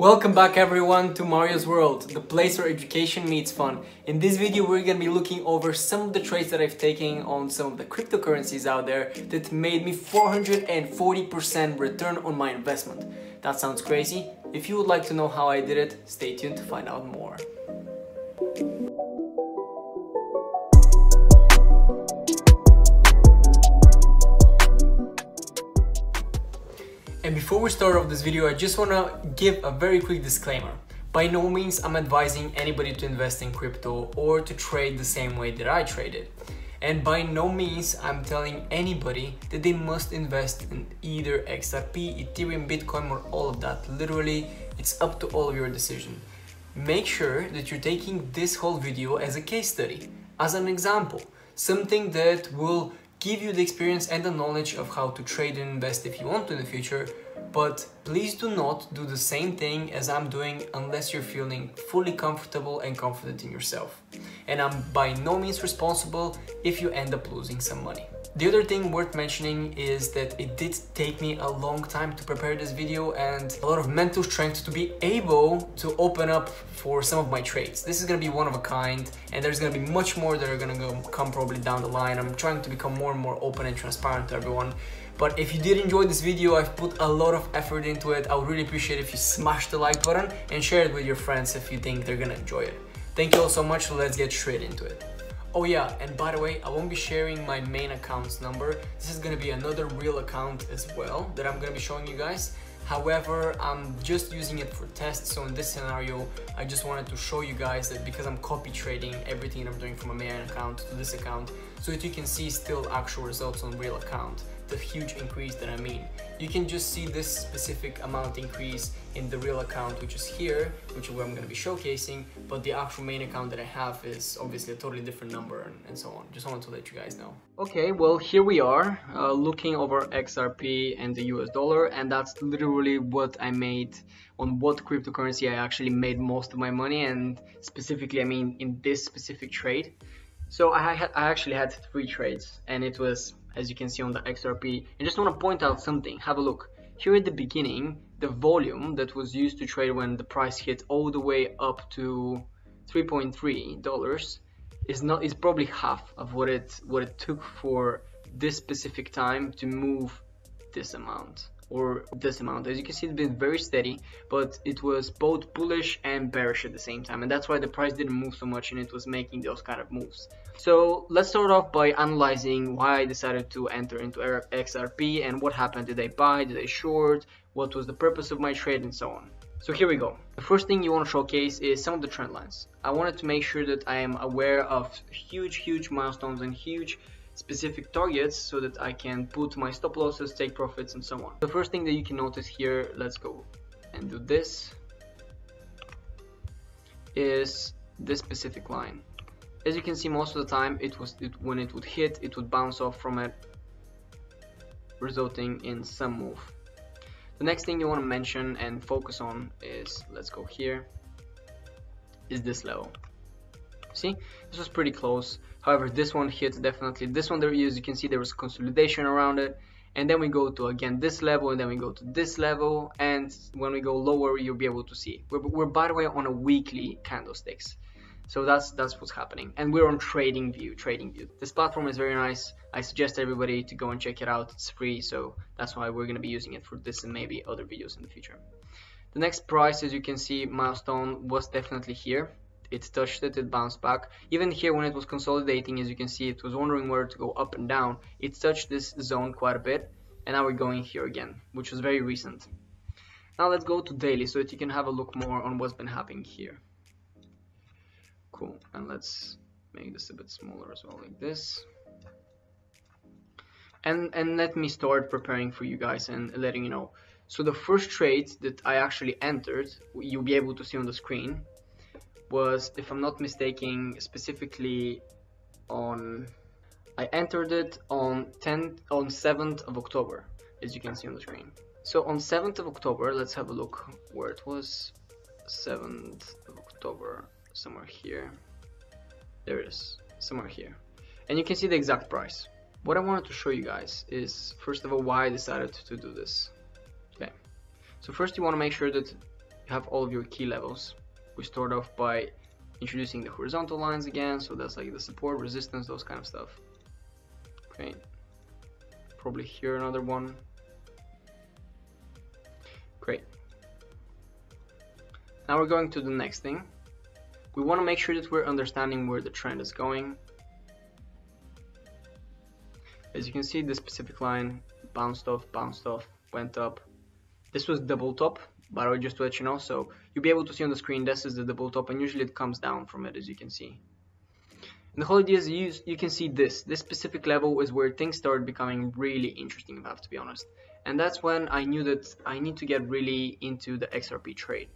Welcome back everyone to Mario's World, the place where education meets fun. In this video we're gonna be looking over some of the trades that I've taken on some of the cryptocurrencies out there that made me 440% return on my investment. That sounds crazy? If you would like to know how I did it, stay tuned to find out more. And before we start off this video, I just want to give a very quick disclaimer. By no means I'm advising anybody to invest in crypto or to trade the same way that I traded. And by no means I'm telling anybody that they must invest in either XRP, Ethereum, Bitcoin or all of that. Literally, it's up to all of your decision. Make sure that you're taking this whole video as a case study, as an example, something that will give you the experience and the knowledge of how to trade and invest if you want to in the future, but please do not do the same thing as I'm doing unless you're feeling fully comfortable and confident in yourself. And I'm by no means responsible if you end up losing some money. The other thing worth mentioning is that it did take me a long time to prepare this video and a lot of mental strength to be able to open up for some of my trades. This is gonna be one of a kind and there's gonna be much more that are gonna come probably down the line. I'm trying to become more and more open and transparent to everyone. But if you did enjoy this video, I've put a lot of effort into it. I would really appreciate it if you smash the like button and share it with your friends if you think they're gonna enjoy it. Thank you all so much, so let's get straight into it. Oh yeah, and by the way, I won't be sharing my main account's number. This is gonna be another real account as well that I'm gonna be showing you guys. However, I'm just using it for tests, so in this scenario, I just wanted to show you guys that because I'm copy trading everything I'm doing from a main account to this account, so that you can see still actual results on real account, the huge increase that I mean. You can just see this specific amount increase in the real account, which is here, which is where I'm gonna be showcasing, but the actual main account that I have is obviously a totally different number and so on. Just wanted to let you guys know. Okay, well, here we are looking over XRP and the US dollar, and that's literally what I made, on what cryptocurrency I actually made most of my money, and specifically, I mean, in this specific trade. So I actually had 3 trades, and it was, as you can see on the XRP, I just want to point out something. Have a look. Here at the beginning, the volume that was used to trade when the price hit all the way up to $3.3 is probably half of what it took for this specific time to move this amount or this amount. As you can see, it's been very steady, but it was both bullish and bearish at the same time, and that's why the price didn't move so much and it was making those kind of moves. So let's start off by analyzing why I decided to enter into XRP and what happened. Did I buy? Did I short? What was the purpose of my trade and so on? So here we go. The first thing you want to showcase is some of the trend lines. I wanted to make sure that I am aware of huge milestones and huge specific targets so that I can put my stop losses, take profits and so on. The first thing that you can notice here, let's go and do this, is this specific line. As you can see, most of the time when it would hit, it would bounce off from it, resulting in some move. The next thing you want to mention and focus on is, let's go here, is this level. See, this was pretty close. However, this one hit definitely. This one there, as you can see, there was consolidation around it, and then we go to again this level, and then we go to this level, and when we go lower, you'll be able to see. We're by the way on a weekly candlesticks, so that's what's happening, and we're on TradingView. This platform is very nice. I suggest everybody to go and check it out. It's free, so that's why we're gonna be using it for this and maybe other videos in the future. The next price, as you can see, milestone was definitely here. It touched it, it bounced back. Even here when it was consolidating, as you can see, it was wondering where to go up and down. It touched this zone quite a bit, and now we're going here again, which was very recent. Now let's go to daily so that you can have a look more on what's been happening here. Cool, and let's make this a bit smaller as well, like this. And let me start preparing for you guys and letting you know. So the first trade that I actually entered, you'll be able to see on the screen, was, if I'm not mistaken, specifically on, I entered it on 7th of October, as you can see on the screen. So on 7th of October, let's have a look where it was. 7th of October, somewhere here. There it is, somewhere here. And you can see the exact price. What I wanted to show you guys is, first of all, why I decided to do this. Okay. So first you want to make sure that you have all of your key levels. We start off by introducing the horizontal lines again, so that's like the support, resistance, those kind of stuff. Okay, probably here another one. Great. Now we're going to the next thing. We want to make sure that we're understanding where the trend is going. As you can see, this specific line bounced off, went up. This was double top, by the way, just to let you know. So you'll be able to see on the screen, this is the double top, and usually it comes down from it, as you can see. And the whole idea is you can see this specific level is where things start becoming really interesting, if I have to be honest. And that's when I knew that I need to get really into the XRP trade.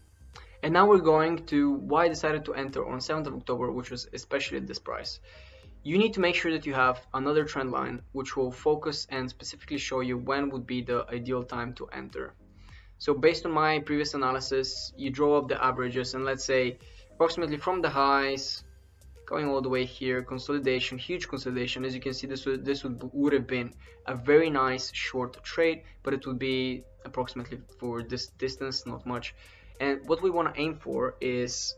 And now we're going to why I decided to enter on 7th of October, which was especially at this price. You need to make sure that you have another trend line, which will focus and specifically show you when would be the ideal time to enter. So based on my previous analysis, you draw up the averages, and let's say approximately from the highs, going all the way here, consolidation, huge consolidation. As you can see, this would have been a very nice short trade, but it would be approximately for this distance, not much. And what we want to aim for is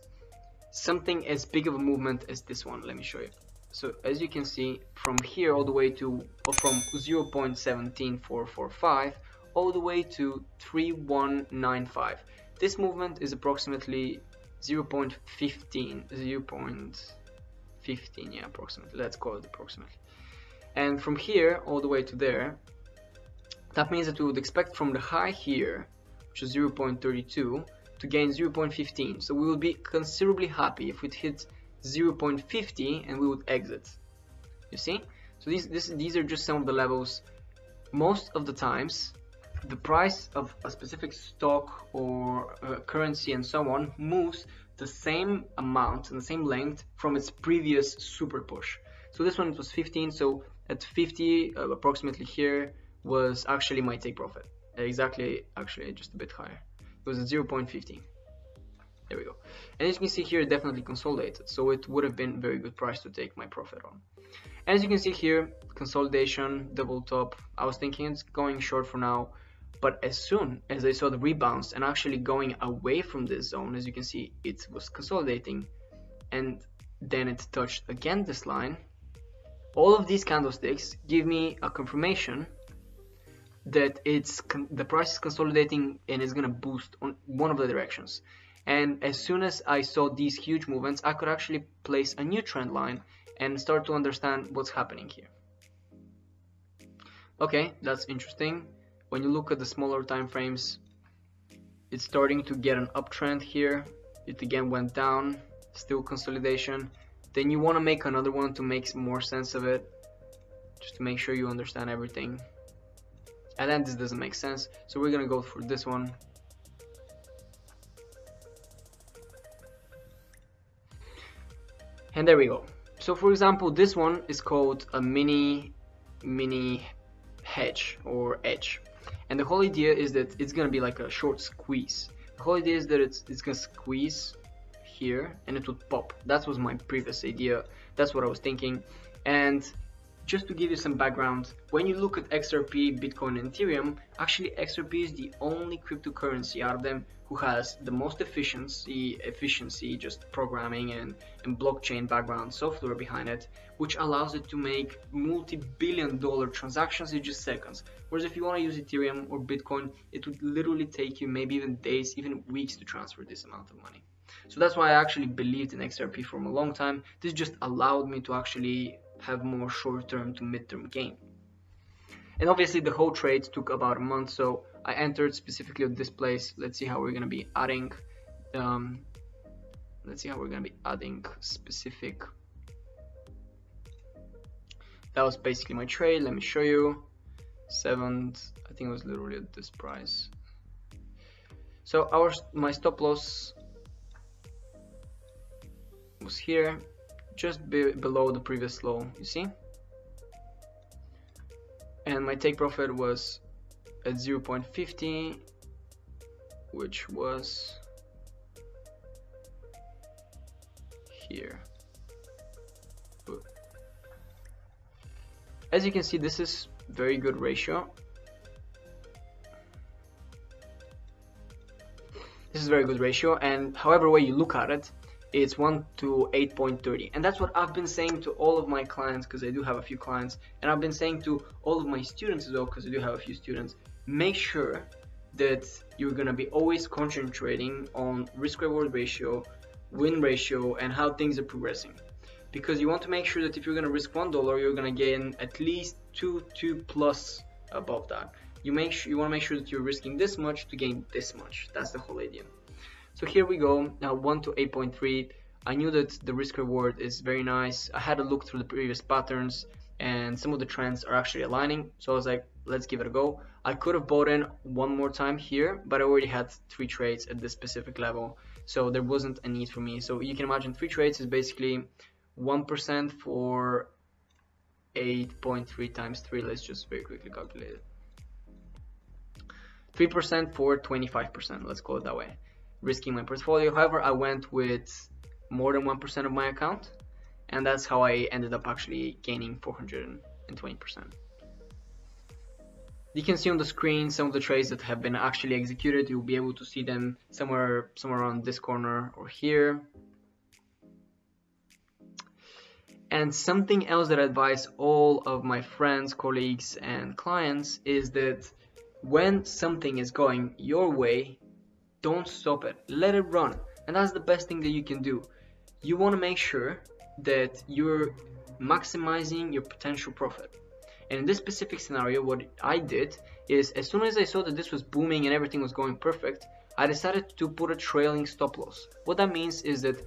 something as big of a movement as this one. Let me show you. So as you can see, from here all the way to, from 0.17445 all the way to 3195. This movement is approximately 0.15, yeah, approximately. Let's call it approximately. And from here all the way to there, that means that we would expect from the high here, which is 0.32, to gain 0.15. So we will be considerably happy if we hit 0.50 and we would exit. You see? So these are just some of the levels. Most of the times, the price of a specific stock or currency and so on moves the same amount and the same length from its previous super push. So this one, it was 15. So at 50, approximately here, was actually my take profit. Exactly, actually just a bit higher. It was at 0.50. There we go. And as you can see here, it definitely consolidated, so it would have been a very good price to take my profit on. As you can see here, consolidation, double top. I was thinking it's going short for now, but as soon as I saw the rebounds and actually going away from this zone, as you can see, it was consolidating, and then it touched again this line. All of these candlesticks give me a confirmation that the price is consolidating and is gonna boost on one of the directions. And as soon as I saw these huge movements, I could actually place a new trend line and start to understand what's happening here. Okay, that's interesting. When you look at the smaller time frames, it's starting to get an uptrend here. It again went down, still consolidation. Then you want to make another one to make more sense of it, just to make sure you understand everything. And then this doesn't make sense, so we're gonna go for this one. And there we go. So for example, this one is called a mini hedge or edge. And the whole idea is that it's gonna be like a short squeeze. The whole idea is that it's gonna squeeze here and it would pop. That was my previous idea. That's what I was thinking. And just to give you some background, when you look at XRP, Bitcoin, and Ethereum, actually XRP is the only cryptocurrency out of them who has the most efficiency, just programming and blockchain background software behind it, which allows it to make multi-billion-dollar transactions in just seconds. Whereas if you want to use Ethereum or Bitcoin, it would literally take you maybe even days, even weeks to transfer this amount of money. So that's why I actually believed in XRP for a long time. This just allowed me to actually have more short-term to mid-term gain. And obviously the whole trade took about a month, so I entered specifically at this place. Let's see how we're gonna be adding specific. That was basically my trade. Let me show you. 7th, I think it was literally at this price. So my stop loss was here, just below the previous low, you see? And my take profit was at 0.50, which was here. As you can see, this is very good ratio. This is a very good ratio, and however way you look at it, it's 1 to 8.30, and that's what I've been saying to all of my clients, because I do have a few clients, and I've been saying to all of my students as well, because I do have a few students. Make sure that you're gonna be always concentrating on risk-reward ratio, win ratio, and how things are progressing, because you want to make sure that if you're gonna risk $1, you're gonna gain at least two plus above that. You want to make sure that you're risking this much to gain this much. That's the whole idea. So here we go, now 1 to 8.3, I knew that the risk reward is very nice. I had a look through the previous patterns and some of the trends are actually aligning, so I was like, let's give it a go. I could have bought in one more time here, but I already had 3 trades at this specific level, so there wasn't a need for me. So you can imagine 3 trades is basically 1% for 8.3 times 3, let's just very quickly calculate it. 3% for 25%, let's call it that way. Risking my portfolio, however, I went with more than 1% of my account, and that's how I ended up actually gaining 420%. You can see on the screen some of the trades that have been actually executed. You'll be able to see them somewhere around this corner or here. And something else that I advise all of my friends, colleagues, and clients is that when something is going your way, don't stop it, let it run. And that's the best thing that you can do. You want to make sure that you're maximizing your potential profit. And in this specific scenario, what I did is, as soon as I saw that this was booming and everything was going perfect, I decided to put a trailing stop loss. What that means is that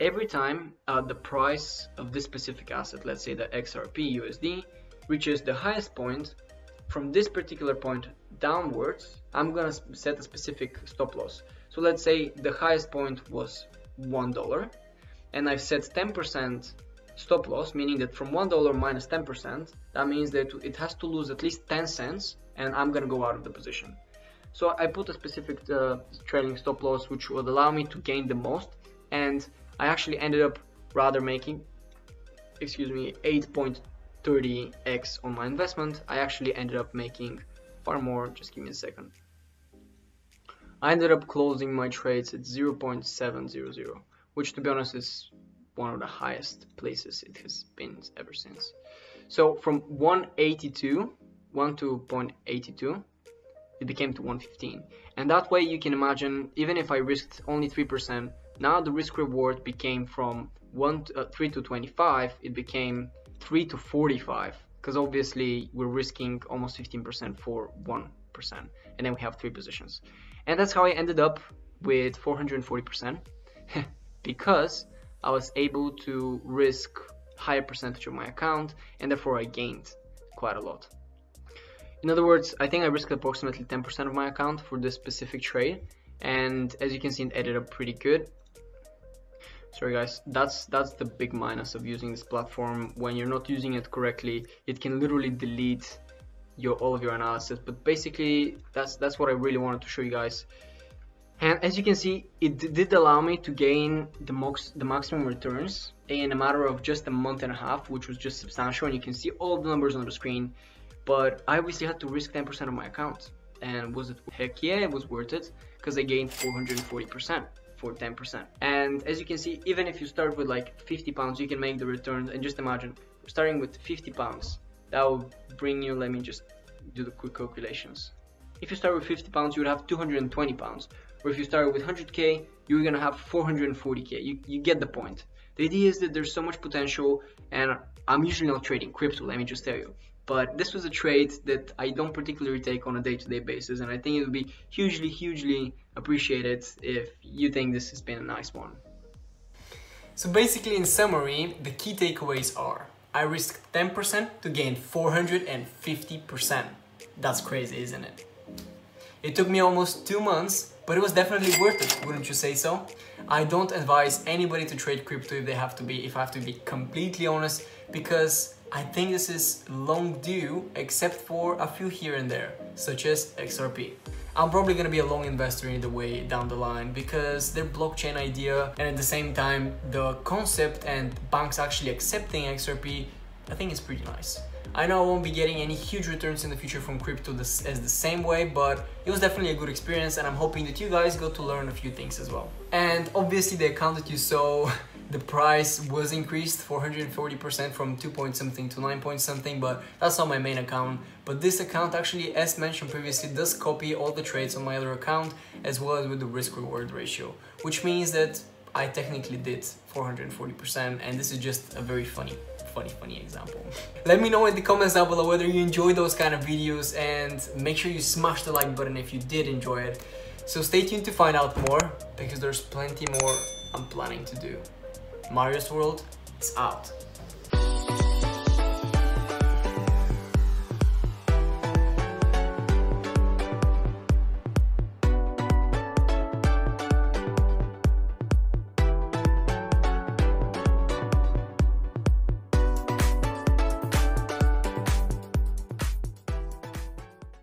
every time the price of this specific asset, let's say the XRP USD, reaches the highest point, from this particular point downwards, I'm gonna set a specific stop loss. So let's say the highest point was $1, and I've set 10% stop loss, meaning that from $1 minus 10%, that means that it has to lose at least 10 cents, and I'm gonna go out of the position. So I put a specific trailing stop loss, which would allow me to gain the most, and I actually ended up rather making, excuse me, 8.30x on my investment. I actually ended up making far more. Just give me a second. I ended up closing my trades at 0.700, which to be honest is one of the highest places it has been ever since. So from 1.82, it became to 115, and that way you can imagine, even if I risked only 3%, now the risk reward became from 3 to 25, it became 3 to 45, because obviously we're risking almost 15% for 1%, and then we have 3 positions. And that's how I ended up with 440% because I was able to risk higher percentage of my account, and therefore I gained quite a lot. In other words, I think I risked approximately 10% of my account for this specific trade, and as you can see, it ended up pretty good. Sorry guys, that's the big minus of using this platform. When you're not using it correctly, it can literally delete all of your analysis. But basically, that's what I really wanted to show you guys. And as you can see, it did allow me to gain the maximum returns in a matter of just a month and a half, which was just substantial. And you can see all the numbers on the screen. But I obviously had to risk 10% of my account. And was it? Heck yeah, it was worth it, because I gained 440%. For 10%. And as you can see, even if you start with like 50 pounds, you can make the returns. And just imagine starting with 50 pounds, that will bring you, let me just do the quick calculations, if you start with 50 pounds, you would have 220 pounds, or if you start with 100k, you're gonna have 440k. You get the point. The idea is that there's so much potential, and I'm usually not trading crypto, let me just tell you, but this was a trade that I don't particularly take on a day-to-day basis, and I think it would be hugely, hugely appreciated if you think this has been a nice one. So basically, in summary, the key takeaways are: I risked 10% to gain 450%. That's crazy, isn't it? It took me almost 2 months, but it was definitely worth it, wouldn't you say so? I don't advise anybody to trade crypto if I have to be completely honest, because I think this is long due, except for a few here and there, such as XRP. I'm probably gonna be a long investor either way down the line, because their blockchain idea, and at the same time the concept and banks actually accepting XRP, I think it's pretty nice. I know I won't be getting any huge returns in the future from crypto as the same way, but it was definitely a good experience, and I'm hoping that you guys got to learn a few things as well. And obviously the account that you saw, the price was increased 440% from 2 point something to 9 point something, but that's not my main account. But this account actually, as mentioned previously, does copy all the trades on my other account, as well as with the risk reward ratio, which means that I technically did 440%, and this is just a very funny example. Let me know in the comments down below whether you enjoy those kind of videos, and make sure you smash the like button if you did enjoy it. So stay tuned to find out more, because there's plenty more I'm planning to do. Mario's World is out.